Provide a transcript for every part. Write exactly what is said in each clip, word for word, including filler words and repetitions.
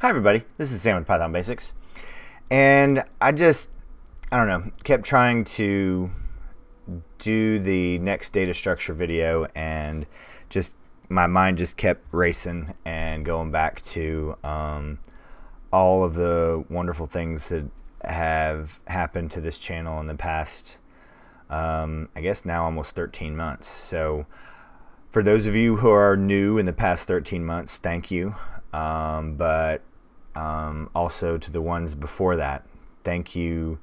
Hi everybody, this is Sam with Python Basics, and I just, I don't know, kept trying to do the next data structure video, and just my mind just kept racing and going back to um, all of the wonderful things that have happened to this channel in the past, um, I guess now almost thirteen months. So for those of you who are new in the past thirteen months, thank you, um, but Um, also to the ones before that, thank you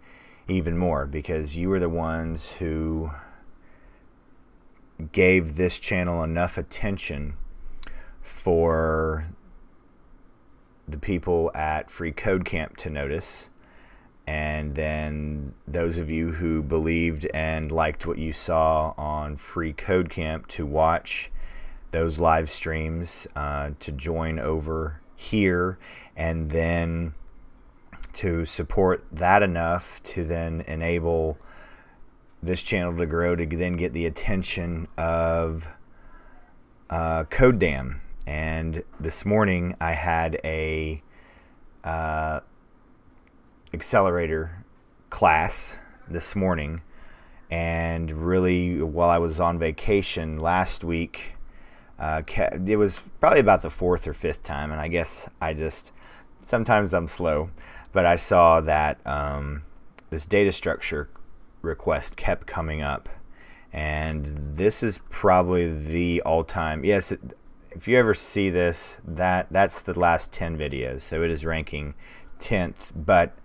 even more, because you were the ones who gave this channel enough attention for the people at Free Code Camp to notice, and then those of you who believed and liked what you saw on Free Code Camp to watch those live streams, uh, to join over here, and then to support that enough to then enable this channel to grow, to then get the attention of uh, Code Dam. And this morning I had a uh, accelerator class this morning, and really while I was on vacation last week, Uh, it was probably about the fourth or fifth time, and I guess I just sometimes I'm slow, but I saw that um, this data structure request kept coming up, and this is probably the all-time, yes it, if you ever see this, that that's the last ten videos, so it is ranking tenth, but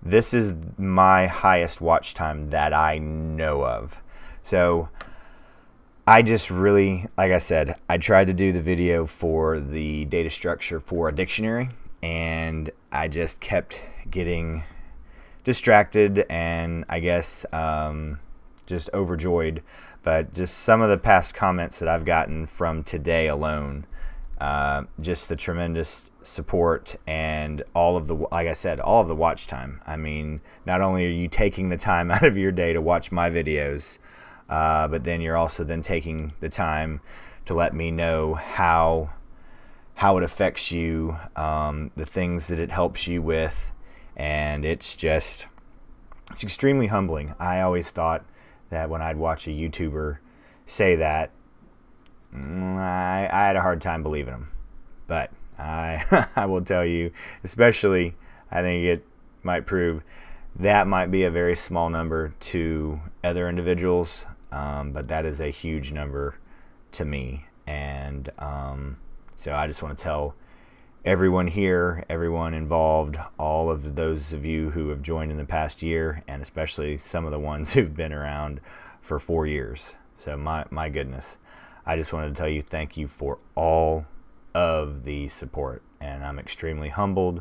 this is my highest watch time that I know of. So I just really, like I said, I tried to do the video for the data structure for a dictionary, and I just kept getting distracted and I guess um, just overjoyed. But just some of the past comments that I've gotten from today alone, uh, just the tremendous support and all of the, like I said, all of the watch time. I mean, not only are you taking the time out of your day to watch my videos, Uh, but then you're also then taking the time to let me know how how it affects you, um, the things that it helps you with, and it's just it's extremely humbling. I always thought that when I'd watch a YouTuber say that, I, I had a hard time believing them, but I I will tell you, especially I think it might prove that might be a very small number to other individuals. Um, but that is a huge number to me, and um, so I just want to tell everyone here, everyone involved, all of those of you who have joined in the past year, and especially some of the ones who've been around for four years. So my, my goodness, I just wanted to tell you thank you for all of the support, and I'm extremely humbled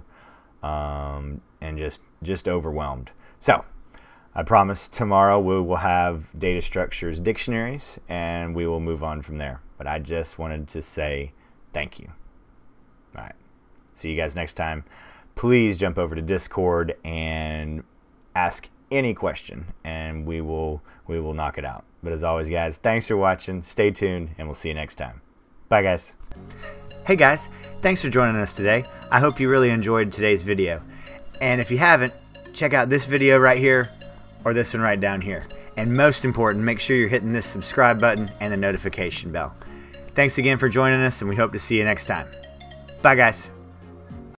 um, and just, just overwhelmed. So I promise tomorrow we will have data structures dictionaries, and we will move on from there. But I just wanted to say thank you. All right. See you guys next time. Please jump over to Discord and ask any question, and we will we will knock it out. But as always, guys, thanks for watching. Stay tuned, and we'll see you next time. Bye, guys. Hey, guys. Thanks for joining us today. I hope you really enjoyed today's video. And if you haven't, check out this video right here, or this one right down here. And most important, make sure you're hitting this subscribe button and the notification bell. Thanks again for joining us, and we hope to see you next time. Bye, guys.